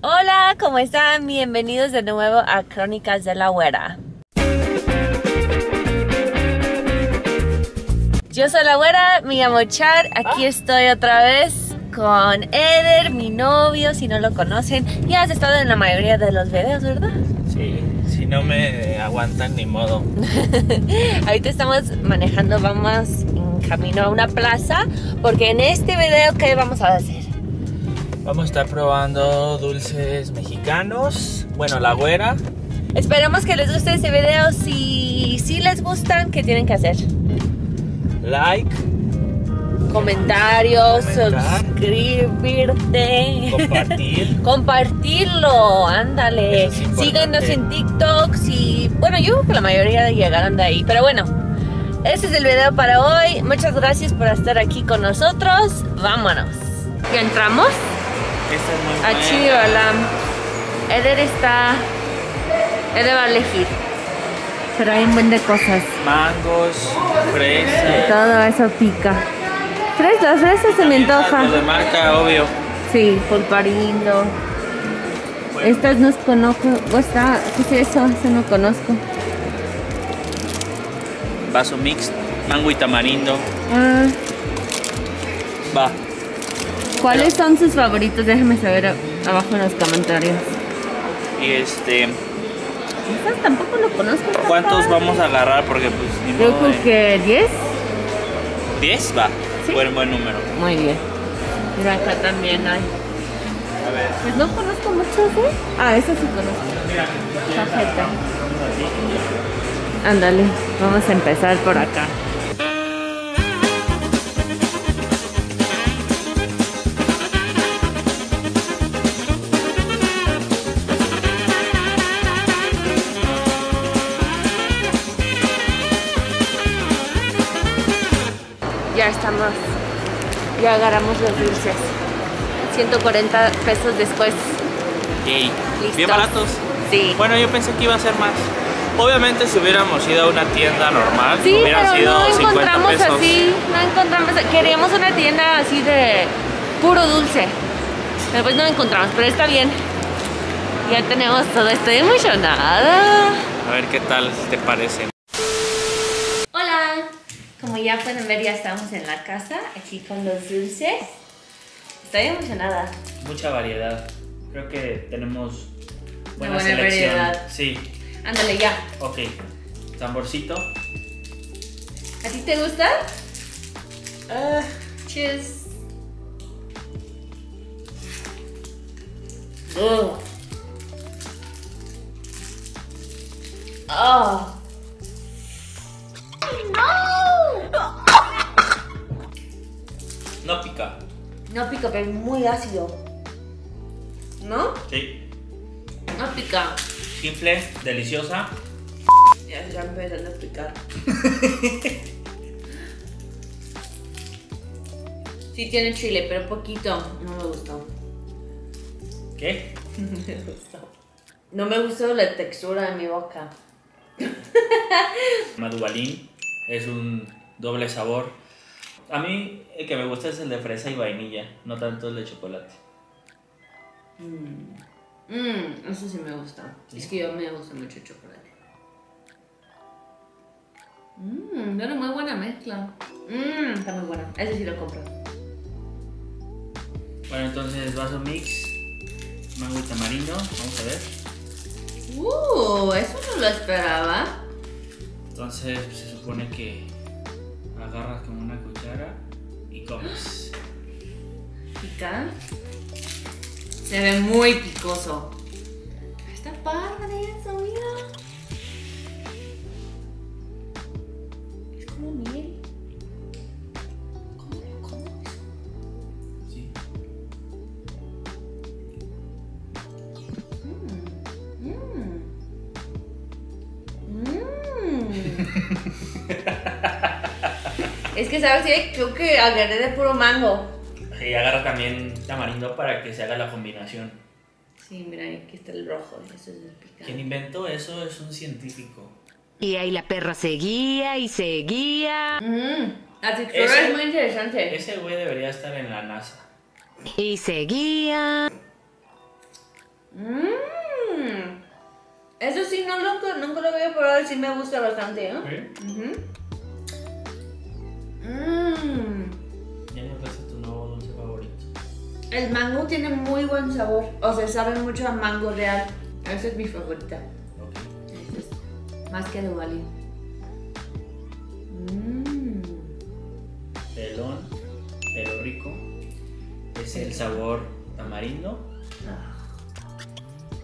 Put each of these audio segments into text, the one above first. Hola, ¿cómo están? Bienvenidos de nuevo a Crónicas de la Güera. Yo soy la Güera, me llamo Char, aquí estoy otra vez con Eder, mi novio, si no lo conocen. Ya has estado en la mayoría de los videos, ¿verdad? Sí, si no me aguantan ni modo. Ahorita estamos manejando, vamos en camino a una plaza, porque en este video, ¿qué vamos a hacer? Vamos a estar probando dulces mexicanos, bueno, la Güera. Esperemos que les guste este video. Si les gustan, ¿qué tienen que hacer? Like, comentarios, suscribirte, compartir. Compartirlo, ándale. Síganos en TikTok, bueno, yo creo que la mayoría llegaron de ahí, pero bueno, este es el video para hoy. Muchas gracias por estar aquí con nosotros. Vámonos. ¿Ya entramos? Eder va a elegir, pero hay un buen de cosas. Mangos, fresas. Todo eso pica. Las fresas se me antojan. Lo de marca, obvio. Sí, pulparindo. Bueno. Estas no conozco. ¿Qué es eso? Eso no conozco. Vaso mix, mango y tamarindo. Ah. Va. ¿Cuáles son sus favoritos? Déjenme saber abajo en los comentarios. Y estas tampoco lo conozco. ¿Cuántos vamos a agarrar? Porque pues ni modo. Yo creo que 10. 10 va. ¿Sí? Buen número. Muy bien. Mira, acá también hay. A ver. Pues no conozco muchos, ¿eh? Ah, esa sí conozco. Cajeta. Ándale, vamos a empezar por acá. Estamos, ya agarramos los dulces, 140 pesos después. Sí. Bien baratos. Sí. Bueno, yo pensé que iba a ser más. Obviamente si hubiéramos ido a una tienda normal, sí, hubiera sido no 50 encontramos pesos. Así, no encontramos, queríamos una tienda así de puro dulce, pero pues no encontramos, pero está bien. Ya tenemos todo, estoy emocionada. A ver qué tal te parece. Como ya pueden ver, ya estamos en la casa, aquí con los dulces. Estoy emocionada. Mucha variedad. Creo que tenemos buena selección. Variedad. Sí. Ándale, ya. Ok. Tamborcito. ¿A ti te gusta? Cheers. Oh. No pica. No pica, pero es muy ácido. ¿No? Sí. No pica. Simple, deliciosa. Ya se están empezando a picar. Sí tiene chile, pero poquito. No me gustó. ¿Qué? No me gustó. No me gustó la textura de mi boca. Maduvalín es un doble sabor. A mí el que me gusta es el de fresa y vainilla, no tanto el de chocolate. Eso sí me gusta. Sí. Es que yo me gusta mucho el chocolate. Tiene muy buena mezcla. Está muy buena. Ese sí lo compro. Bueno, entonces vaso mix, mango y tamarindo. Vamos a ver. Eso no lo esperaba. Entonces pues, se supone que agarras con una cuchara y comes. ¿Pica? Se ve muy picoso. Está padre eso, mira. Es como miel. ¿Cómo eso? Sí. Es que, ¿sabes qué? Creo que agarré de puro mango. Sí, agarra también tamarindo para que se haga la combinación. Sí, mira, aquí está el rojo. Eso es el picante. Quien inventó eso es un científico. Y ahí la perra seguía y seguía. La textura es muy interesante. Ese güey debería estar en la NASA. Y seguía. Mmm. Eso sí, nunca lo había probado y sí me gusta bastante, ¿no? ¿Eh? Sí. ¿Ya encontraste tu nuevo dulce favorito? El mango tiene muy buen sabor. O sea, sabe mucho a mango real. Esa es mi favorita. Okay. Esa es más que Duvalín. Mmm. Pelón, pero rico. Es el sabor tamarindo.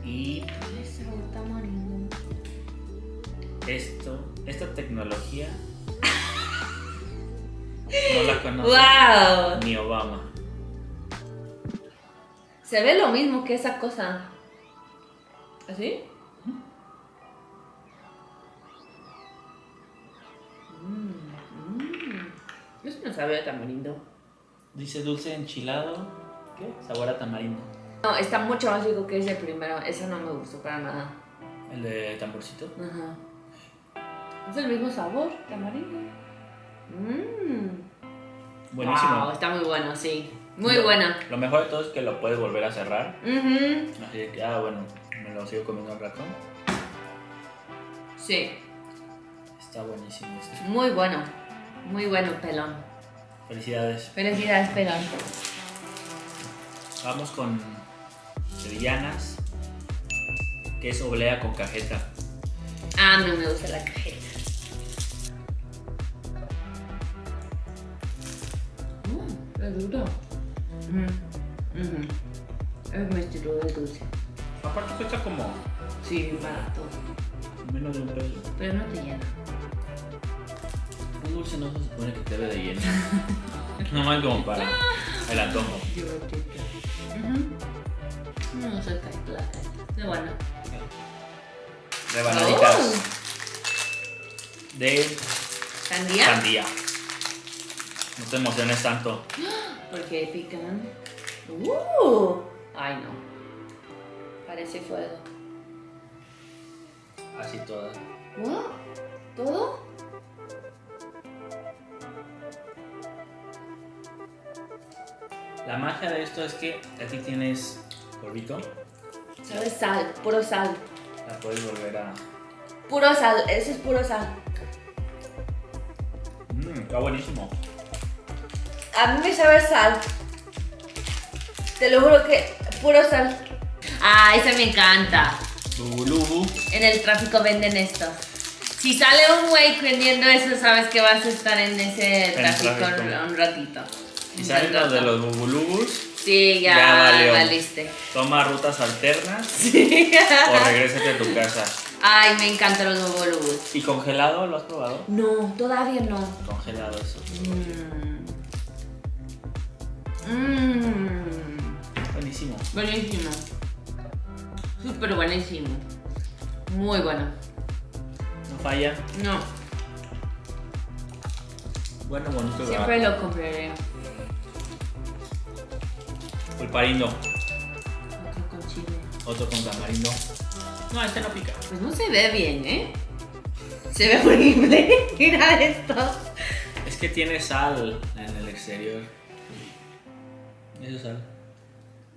Y esta tecnología no la conoce ni Obama. Se ve lo mismo que esa cosa. ¿Así? Eso no sabe a tamarindo. Dice dulce enchilado. ¿Qué? Sabor a tamarindo. No, está mucho más rico que ese primero. Ese no me gustó para nada. ¿El de tamborcito? Ajá. Es el mismo sabor, tamarindo. Mmm. Buenísimo. Wow, está muy bueno, sí. Muy bueno. Lo mejor de todo es que lo puedes volver a cerrar. Así que, bueno, me lo sigo comiendo al rato. Sí. Está buenísimo este. Muy bueno. Muy bueno, Pelón. Felicidades. Felicidades, Pelón. Vamos con Sevillanas, que es oblea con cajeta. Ah, no me gusta la cajeta. Es duro. Es mi estilo de dulce. Aparte cuesta como... Sí, barato. Menos de un peso. Pero no te llena. Un dulce no se supone que te debe de llenar. No más como para el antojo. No soy cajeta. De bueno. Rebanaditas de sandía. No te emociones tanto. Porque pican. Ay, no. Parece fuego. Así todo. ¿Todo? La magia de esto es que aquí tienes polvito. Sabe sal, puro sal. La puedes volver a... Puro sal, eso es puro sal. Está buenísimo. A mí me sabe sal. Te lo juro que puro sal. Ah, ese me encanta. Bubulubu. En el tráfico venden esto. Si sale un güey vendiendo eso, sabes que vas a estar en ese tráfico un ratito. Si salen los de los bubulubus, sí, ya valiste. Toma rutas alternas o regrésate a tu casa. Ay, me encantan los bubulubus. ¿Y congelado lo has probado? No, todavía no. Congelado eso. Buenísimo. Buenísimo. Súper buenísimo. Muy bueno. No falla. No. Bueno, bonito. Siempre lo compraré. Pulparindo. Otro con chile. Otro con tamarindo. No, este no pica. Pues no se ve bien, ¿eh? Se ve horrible. Mira esto. Es que tiene sal en el exterior. Eso es sal.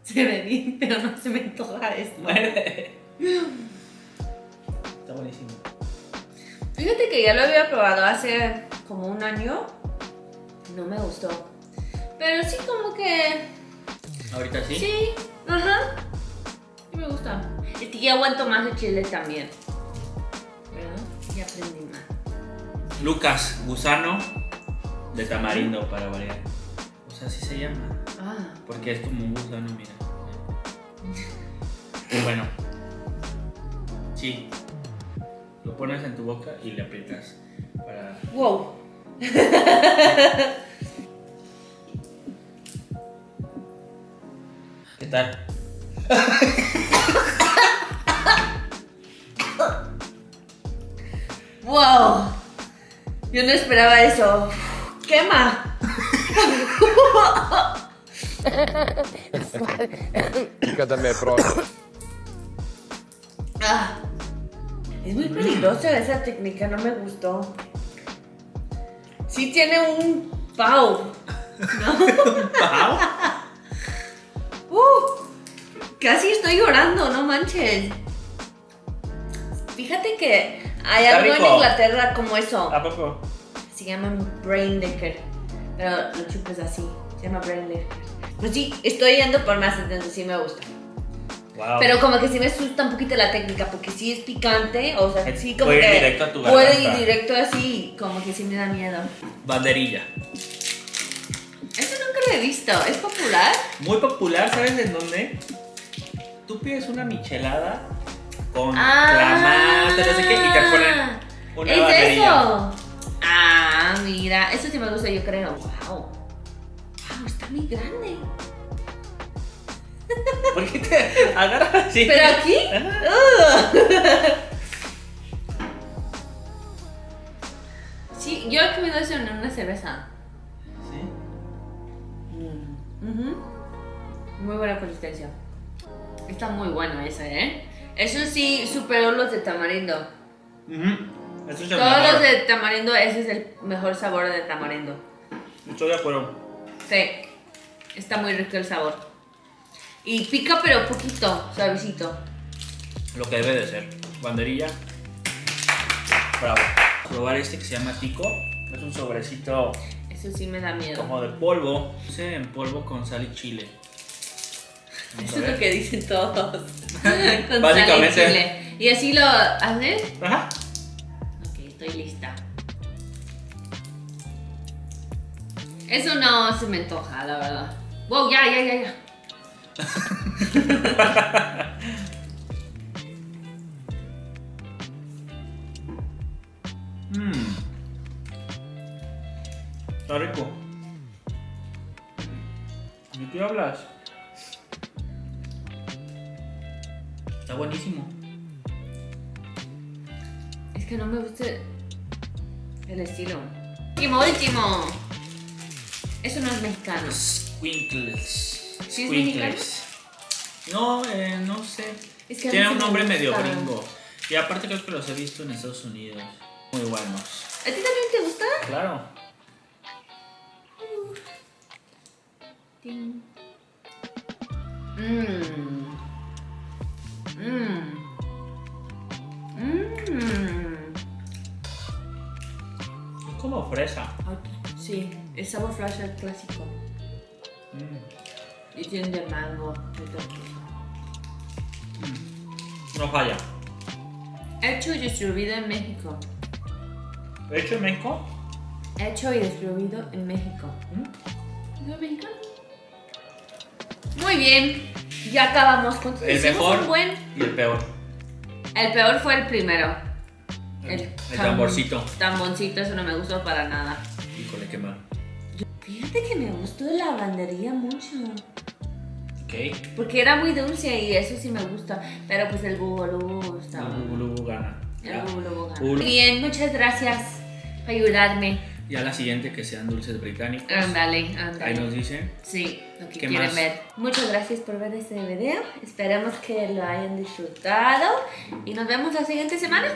Se ve bien, pero no se me antoja esto. Está buenísimo. Fíjate que ya lo había probado hace como un año. No me gustó. Pero sí como que... ¿Ahorita sí? Sí, ajá. Sí me gusta. Es que ya aguanto más de chile también. ¿Verdad? Ya aprendí más. Lucas, gusano de tamarindo para variar. O sea, así se llama. Ah. Porque es como un gusano, mira. Pero bueno. Sí. Lo pones en tu boca y le aprietas para... ¡Wow! ¿Qué tal? ¡Wow! Yo no esperaba eso. ¡Quema! Es muy peligroso esa técnica, no me gustó. Sí tiene un pau, ¿no? ¿Un pau? Casi estoy llorando, no manches. Fíjate que hay algo en Inglaterra como eso. ¿A poco? Se llama Brain Decker. Pero lo chupes así. Se llama Brain Decker. Pues sí, estoy yendo por más, entonces sí me gusta. Wow. Pero como que sí me asusta un poquito la técnica, porque sí es picante, o sea, sí como puede ir directo a tu garganta. Puede ir directo así, como que sí me da miedo. Banderilla. Eso nunca lo he visto, ¿es popular? Muy popular, ¿sabes en dónde? Tú pides una michelada con clamato, no sé qué, y te ponen una banderilla. ¿Eso? Ah, mira, eso sí me gusta, yo creo. Wow. Wow, está muy grande. ¿Por qué te agarras así? ¿Pero aquí? Sí, yo he comido eso en una cerveza. ¿Sí? Muy buena consistencia. Está muy bueno ese, ¿eh? Eso sí superó los de tamarindo. Eso es todos los de tamarindo, ese es el mejor sabor de tamarindo. Estoy de acuerdo. Sí, está muy rico el sabor. Y pica pero poquito, suavecito. Lo que debe de ser. Banderilla. Bravo. Probar este que se llama Tico. Es un sobrecito. Eso sí me da miedo. Como de polvo. Hice en polvo con sal y chile. Eso es lo que dicen todos. Con básicamente. Sal y chile. ¿Y así lo haces? Ajá. Ok, estoy lista. Eso no se me antoja, la verdad. Wow, ya. Está rico. ¿De qué hablas? Está buenísimo. Es que no me gusta el estilo. Último. Eso no es mexicano. Squinkles. ¿Sí es mexicano? No, no sé. Es que tiene un nombre medio gringo. Y aparte creo que los he visto en Estados Unidos. Muy buenos. ¿A ti también te gusta? Claro. Es como fresa. Sí, el sabor fresa es clásico. Y tiene de mango, de tortilla. No falla. Hecho y distribuido en México. ¿Hecho en México? Hecho y distribuido en México. ¿No es mexicano? Muy bien. Ya acabamos con todo. El mejor y el peor. El peor fue el primero. El tamborcito. Tamborcito, eso no me gustó para nada. Híjole, qué mal. Fíjate que me gustó la banderilla mucho. Okay. Porque era muy dulce y eso sí me gusta. Pero pues el bubulubu está bueno. El bubulubu gana. El bubulubu gana. Muy bien, muchas gracias por ayudarme. Y a la siguiente que sean dulces británicos. Ándale, ándale. Ahí nos dicen. Sí, lo que quieren ver. Muchas gracias por ver este video. Esperamos que lo hayan disfrutado. Y nos vemos la siguiente semana.